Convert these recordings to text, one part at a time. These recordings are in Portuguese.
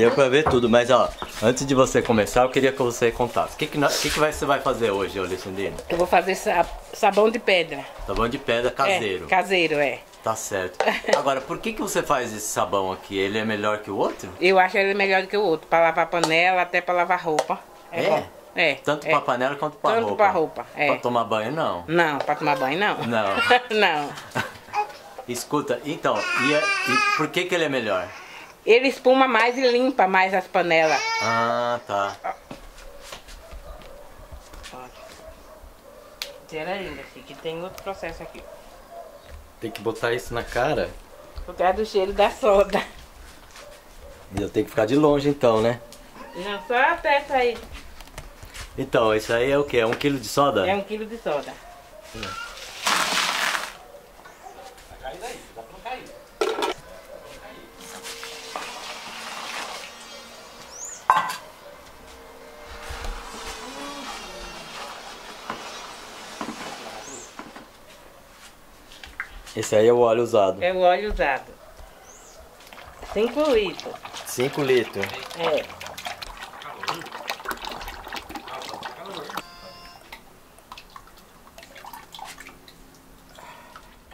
Deu pra ver tudo, mas ó, antes de você começar, eu queria que você contasse. O que você vai fazer hoje, Alexandrina? Eu vou fazer sabão de pedra. Sabão de pedra caseiro. É, caseiro, é. Tá certo. Agora, por que você faz esse sabão aqui? Ele é melhor que o outro? Eu acho que ele é melhor que o outro, pra lavar panela, até pra lavar roupa. É? Bom. É, tanto pra panela quanto pra roupa. Tanto pra roupa, é. Pra tomar banho, não. Não, pra tomar banho, não. Não. Não. Escuta, então, e por que ele é melhor? Ele espuma mais e limpa mais as panelas. Ah, tá. Será ainda, que tem outro processo aqui. Tem que botar isso na cara? Por causa do cheiro da soda. E eu tenho que ficar de longe então, né? Não, só até essa aí. Então, isso aí é o quê? É 1 quilo de soda? É 1 quilo de soda. Tá caindo aí, dá pra não cair. Esse aí é o óleo usado. É o óleo usado. 5 litros. 5 litros. É.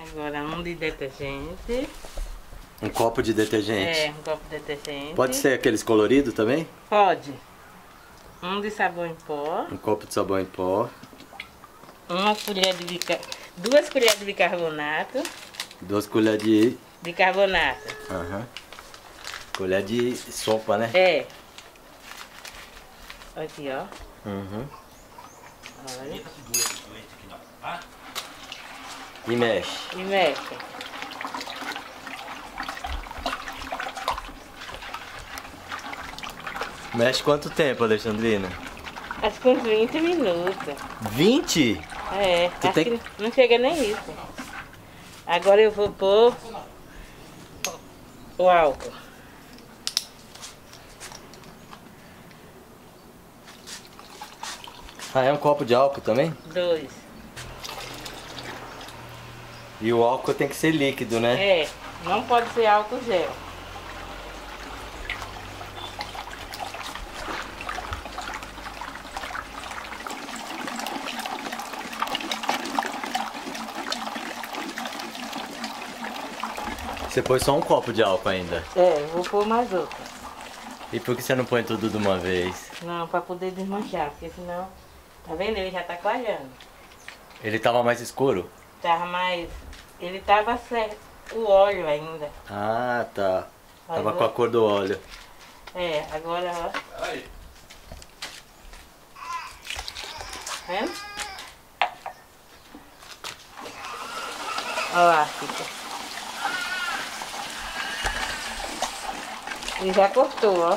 Agora 1 de detergente. 1 copo de detergente? É, 1 copo de detergente. Pode ser aqueles coloridos também? Pode. 1 de sabão em pó. 1 copo de sabão em pó. 2 colheres de bicarbonato. 2 colheres de... bicarbonato. Aham. Uhum. Colher de sopa, né? É. Aqui, ó. Uhum. Olha. E mexe. E mexe. Mexe quanto tempo, Alexandrina? Acho que uns 20 minutos. 20? É, acho que não chega nem isso. Agora eu vou pôr o álcool. Ah, é 1 copo de álcool também? 2. E o álcool tem que ser líquido, né? É, não pode ser álcool gel. Você põe só 1 copo de álcool ainda? É, eu vou pôr mais outro. E por que você não põe tudo de uma vez? Não, pra poder desmanchar, porque senão... Tá vendo? Ele já tá clareando. Ele tava mais escuro? Tava mais... Ele tava o óleo ainda. Ah, tá. Olha, tava com a cor do óleo. É, agora ó. Aí. Tá vendo? Olha lá, fica. Ele já cortou, ó.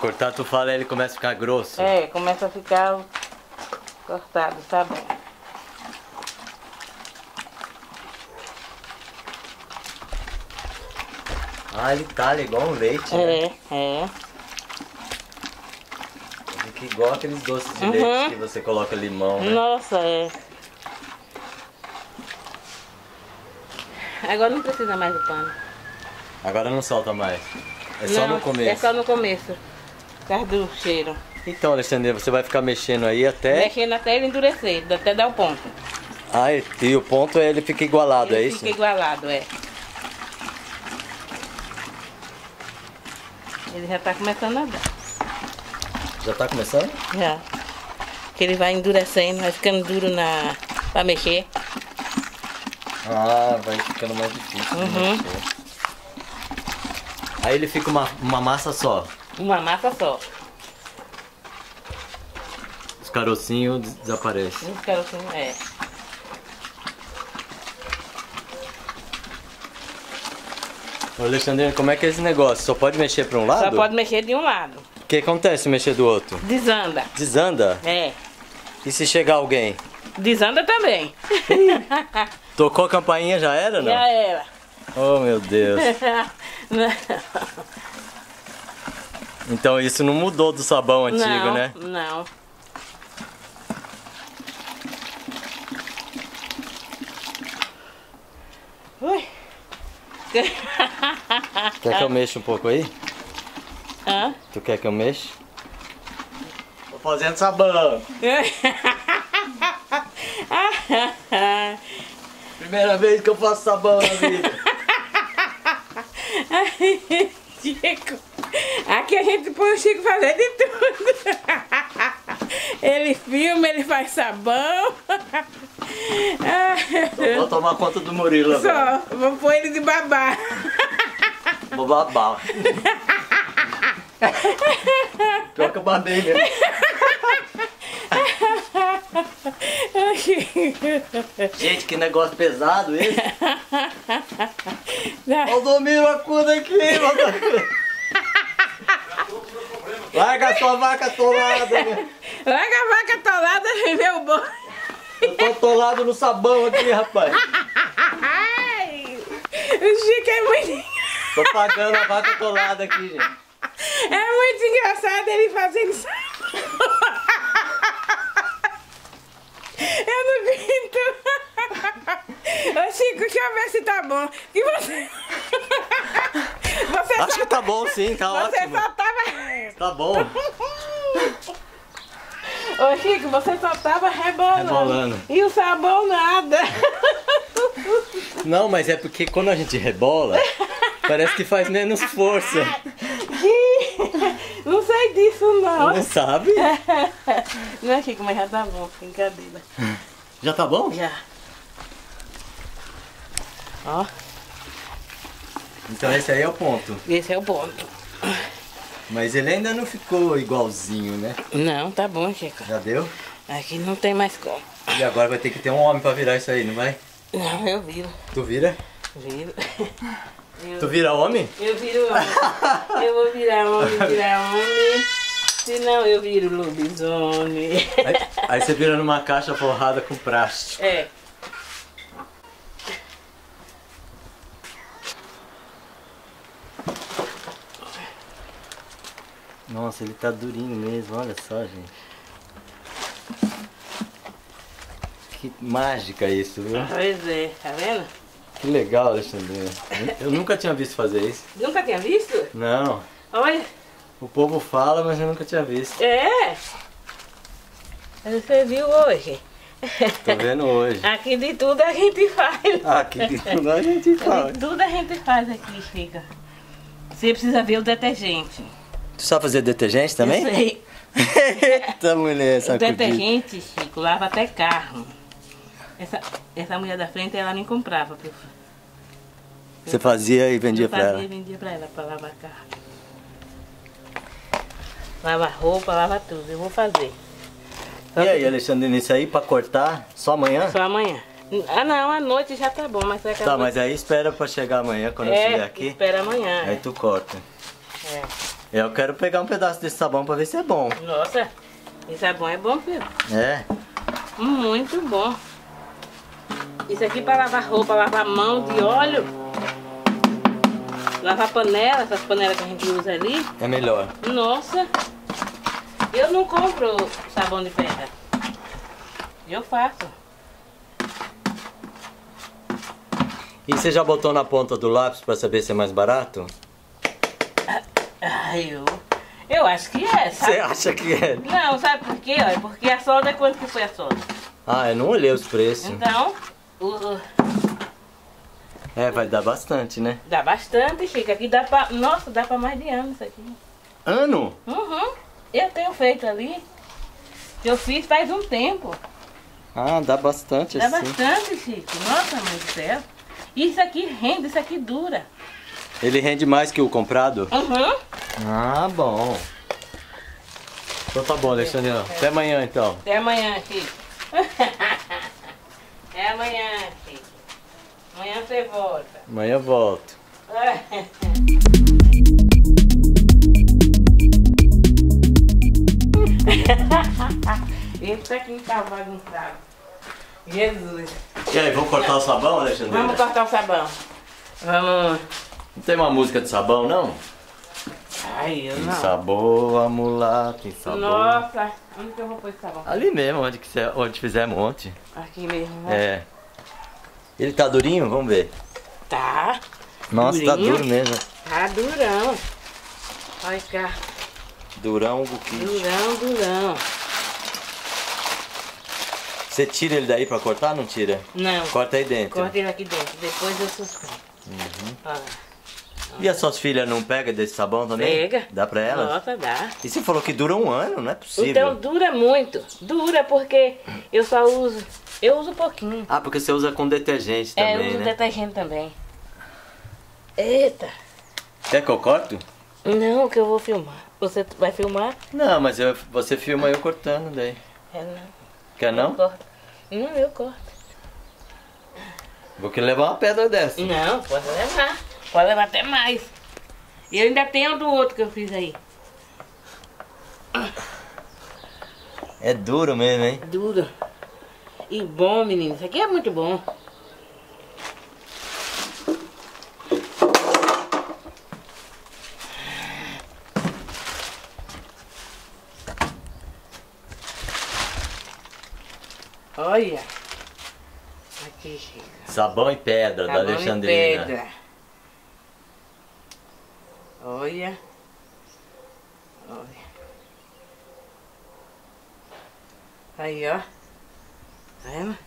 Cortar, tu fala, ele começa a ficar grosso? É, começa a ficar cortado, tá bom. Ah, ele talha igual um leite, né? É. Fica igual aqueles doces de leite que você coloca limão, né? Nossa, é. Agora não precisa mais do pano. Agora não solta mais. É só no começo. É só no começo. Por causa do cheiro. Então, Alexandre, você vai ficar mexendo aí até... Mexendo até ele endurecer, até dar o ponto. Ah, e o ponto é ele fica igualado, é isso? Fica igualado, é. Ele já tá começando a dar. Já tá começando? Já. Porque ele vai endurecendo, vai ficando duro pra mexer. Ah, vai ficando mais difícil de mexer. Aí ele fica uma massa só. Uma massa só. Os carocinhos desaparecem. Os carocinhos, é. Ô, Alexandrina, como é que é esse negócio? Só pode mexer para um lado? Só pode mexer de um lado. O que acontece se mexer do outro? Desanda. Desanda? É. E se chegar alguém? Desanda também. Tocou a campainha, já era, não? Já era. Oh, meu Deus. Então isso não mudou do sabão antigo, não, né? Não. Ui. Quer que eu mexa um pouco aí? Hã? Tu quer que eu mexa? Tô fazendo sabão. Primeira vez que eu faço sabão na vida. Ai, Chico. Aqui a gente põe o Chico fazer de tudo. Ele filma, ele faz sabão. Eu vou tomar conta do Murilo agora. Só, vou pôr ele de babá. Vou babar. Pior que eu babei mesmo. Gente, que negócio pesado esse. Valdomiro, acuda aqui, Valdomiro. Larga a sua vaca atolada. Larga a vaca atolada, meu bom. Eu tô atolado no sabão aqui, rapaz. Ai, o Chico é muito... Tô pagando a vaca atolada aqui, gente. É muito engraçado ele fazendo sabão. Eu não aguento. Ô, Chico, deixa eu ver se tá bom. E você... Acho que tá bom sim, tá ótimo. Você só tava... Tá bom. Ô Chico, você só tava rebolando. E o sabão nada. Não, mas é porque quando a gente rebola, parece que faz menos força. Não sei disso não. Não sabe? Não é, Chico, mas já tá bom, brincadeira. Já tá bom? Já. Ó. Então esse aí é o ponto. Esse é o ponto. Mas ele ainda não ficou igualzinho, né? Não, tá bom, Chico. Já deu? Aqui não tem mais como. E agora vai ter que ter um homem pra virar isso aí, não vai? Não, eu viro. Tu vira? Viro. Tu vira homem? Eu viro homem. Eu vou virar homem. Senão eu viro lobisomem. Aí você vira numa caixa forrada com plástico. É. Nossa, ele tá durinho mesmo, olha só, gente. Que mágica isso, viu? Pois é, tá vendo? Que legal, Alexandrina. Eu nunca tinha visto fazer isso. Nunca tinha visto? Não. Olha. O povo fala, mas eu nunca tinha visto. É? Você viu hoje? Tô vendo hoje. Aqui de tudo a gente faz. Aqui de tudo a gente faz. De tudo a gente faz aqui, Chico. Você precisa ver o detergente. Tu sabe fazer detergente também? Eu sei. Eita mulher, essa coisa. Detergente, Chico, lava até carro. Essa mulher da frente, ela me comprava. Você fazia e vendia pra ela? Eu fazia e vendia pra ela, pra lavar carro. Lava roupa, lava tudo, eu vou fazer. E aí, Alexandrina, isso aí pra cortar só amanhã? Só amanhã. Ah não, à noite já tá bom, mas... Tá, mas aí espera pra chegar amanhã, quando eu chegar aqui. Espera amanhã. Aí tu corta. É. Eu quero pegar um pedaço desse sabão pra ver se é bom. Nossa, esse sabão é bom, filho. É? Muito bom. Isso aqui pra lavar roupa, lavar mão de óleo. Lavar panela, essas panelas que a gente usa ali. É melhor. Nossa. Eu não compro sabão de pedra. Eu faço. E você já botou na ponta do lápis pra saber se é mais barato? Eu acho que é, sabe? Você acha que é? Não, sabe por quê? Porque a solda, quanto que foi a solda? Ah, eu não olhei os preços. Então, vai dar bastante, né? Dá bastante, Chico. Aqui dá pra... Nossa, dá pra mais de ano isso aqui. Ano? Uhum. Eu tenho feito ali. Eu fiz faz um tempo. Ah, dá bastante assim. Dá bastante, Chico. Nossa, meu Deus do céu. Isso aqui rende, isso aqui dura. Ele rende mais que o comprado? Uhum. Ah, bom. Então tá bom, Alexandrina. Até amanhã, então. Até amanhã, Chico. Até amanhã, Chico. Amanhã você volta. Amanhã eu volto. Esse aqui tá bagunçado. Jesus. E aí, vamos cortar o sabão, Alexandrina? Vamos cortar o sabão. Vamos... Não tem uma música de sabão, não? Ai, eu não. Tem sabor, amulá, tem sabor. Nossa, onde que eu vou pôr esse sabão? Ali mesmo, onde fizer um monte. Aqui mesmo, né? É. Ele tá durinho? Vamos ver. Tá. Nossa, durinho. Tá duro mesmo. Tá durão. Olha cá. Durão, buquinho. Durão, durão. Você tira ele daí pra cortar ou não tira? Não. Corta aí dentro. Corta ele aqui dentro, depois eu suspendo. Uhum. Olha lá. E as suas filhas não pegam desse sabão também? Pega. Dá pra elas? Nossa, dá. E você falou que dura um ano, não é possível. Então dura muito. Dura porque eu só uso... Eu uso pouquinho. Ah, porque você usa com detergente também, né? É, eu uso detergente também. Eita. Quer que eu corto? Não, que eu vou filmar. Você vai filmar? Não, mas você filma eu cortando daí. É, não. Quer não? Eu corto. Não, eu corto. Vou querer levar uma pedra dessa. Não, pode levar. Pode levar até mais. E eu ainda tenho do outro que eu fiz aí. É duro mesmo, hein? Duro. E bom, menino. Isso aqui é muito bom. Olha. Aqui, Chico. Sabão e pedra da Alexandrina. Pedra. Olha, olha. Aí, ó. Tá vendo?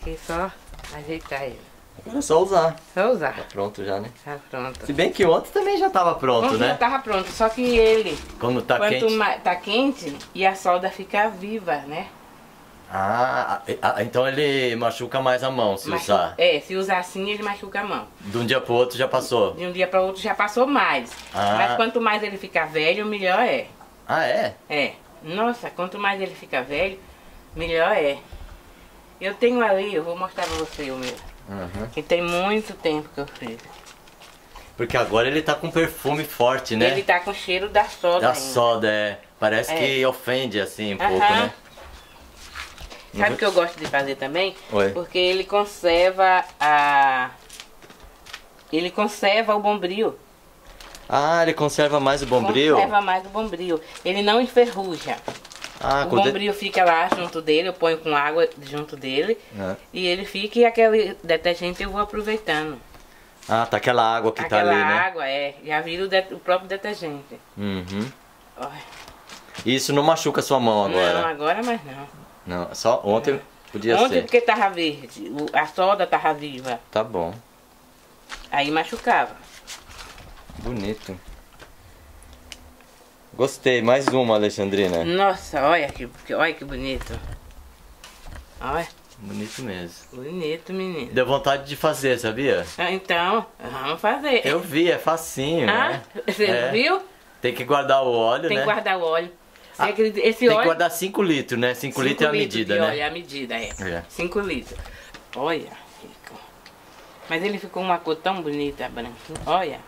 Aqui só ajeitar ele. Agora é só usar. Só usar. Tá pronto já, né? Tá pronto. Se bem que ontem também já tava pronto, ontem, né? Já tava pronto, só que ele... Quando tá quente? Tá quente e a solda fica viva, né? Ah, então ele machuca mais a mão se usar. É, se usar assim ele machuca a mão. De um dia pro outro já passou? De um dia pro outro já passou mais. Ah. Mas quanto mais ele ficar velho, melhor é. Ah, é? É. Nossa, quanto mais ele fica velho, melhor é. Eu tenho ali, eu vou mostrar pra você o meu. Uhum. Que tem muito tempo que eu fiz. Porque agora ele tá com perfume forte, né? Ele tá com cheiro da soda. Da ainda. Soda, é. Parece que ofende assim um pouco, né? Sabe o que eu gosto de fazer também? Oi. Porque ele conserva a... Ele conserva o bombril. Ah, ele conserva mais o bombril? Conserva mais o bombril. Ele não enferruja. Ah, o bombril fica lá junto dele, eu ponho com água junto dele. Ah. E ele fica e aquele detergente eu vou aproveitando. Ah, tá aquela água que aquela tá ali, né? Aquela água, é. Já vira o próprio detergente. Uhum. Olha. Isso não machuca a sua mão agora? Não, agora mais não. Não, só ontem podia ser. Ontem porque tava verde, a solda tava viva. Tá bom. Aí machucava. Bonito. Gostei, mais uma, Alexandrina. Nossa, olha que bonito. Olha. Bonito mesmo. Bonito, menino. Deu vontade de fazer, sabia? Então, vamos fazer. Eu vi, é facinho, né? Você viu? Tem que guardar o óleo, né? Tem que guardar o óleo. Ah, esse tem óleo... que guardar 5 litros, né? 5 litros é a medida, né? Olha, a medida é 5 litros. Olha, Chico. Mas ele ficou uma cor tão bonita, branquinha. Olha.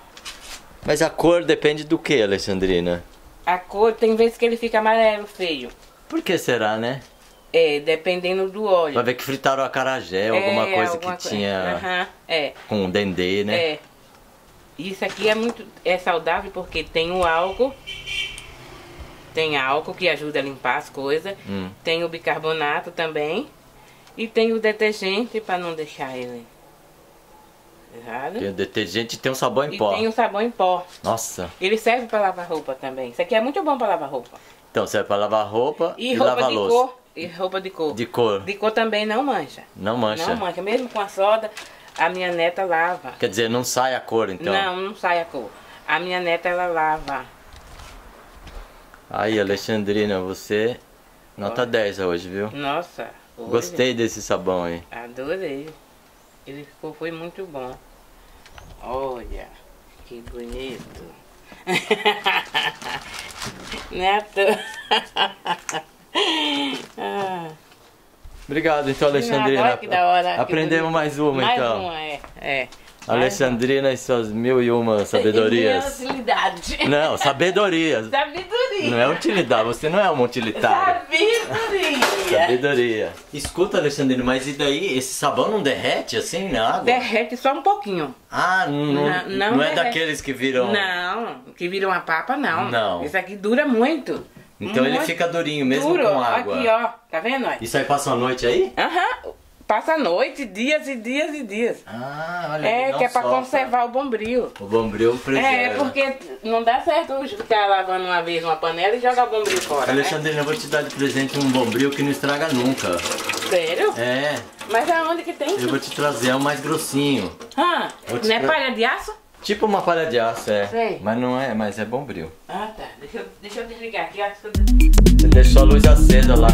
Mas a cor depende do que, Alexandrina? A cor, tem vezes que ele fica amarelo, feio. Por que será, né? É, dependendo do óleo. Vai ver que fritaram o acarajé, alguma coisa alguma que tinha com dendê, né? É. Isso aqui é muito saudável porque tem o álcool. Tem álcool que ajuda a limpar as coisas. Tem o bicarbonato também. E tem o detergente para não deixar ele. Errado? Tem o detergente e tem o sabão em pó. E tem o sabão em pó. Nossa. Ele serve para lavar roupa também. Isso aqui é muito bom para lavar roupa. Então serve para lavar roupa e lavar louça. E roupa de cor. De cor. De cor também não mancha. Não mancha. Não mancha. Mesmo com a soda, a minha neta lava. Quer dizer, não sai a cor então? Não, não sai a cor. A minha neta, ela lava. Aí, Alexandrina, você nota 10 hoje, viu? Nossa! Hoje... Gostei desse sabão aí. Adorei. Ele foi muito bom. Olha, que bonito. Neto. Obrigado, então, Alexandrina. Que da hora. Aprendemos mais uma, então. Mais uma, Alexandrina e suas 1001 sabedorias. Não é utilidade. Não, sabedorias. Sabedoria. Não é utilidade, você não é uma utilitária. Sabedoria. Sabedoria. Escuta, Alexandrina, mas e daí? Esse sabão não derrete assim na água? Derrete só um pouquinho. Ah, não é daqueles que viram... Não, que viram a papa, não. Não. Esse aqui dura muito. Então ele fica durinho mesmo com água. Aqui, ó. Tá vendo? Isso aí passa uma noite aí? Aham. Passa a noite, dias e dias e dias. Ah, olha. É, que é pra conservar o bombril. O bombril preserva. É, porque não dá certo ficar lavando uma vez uma panela e jogar o bombril fora. Alexandrina, né? Eu vou te dar de presente um bombril que não estraga nunca. Sério? É. Mas aonde que tem? Eu vou te trazer, é o mais grossinho. Ah, não é palha de aço? Tipo uma palha de aço, é. Sei. Mas não é, mas é bombril. Ah, tá. Deixa eu desligar aqui. Você deixou a luz acesa lá.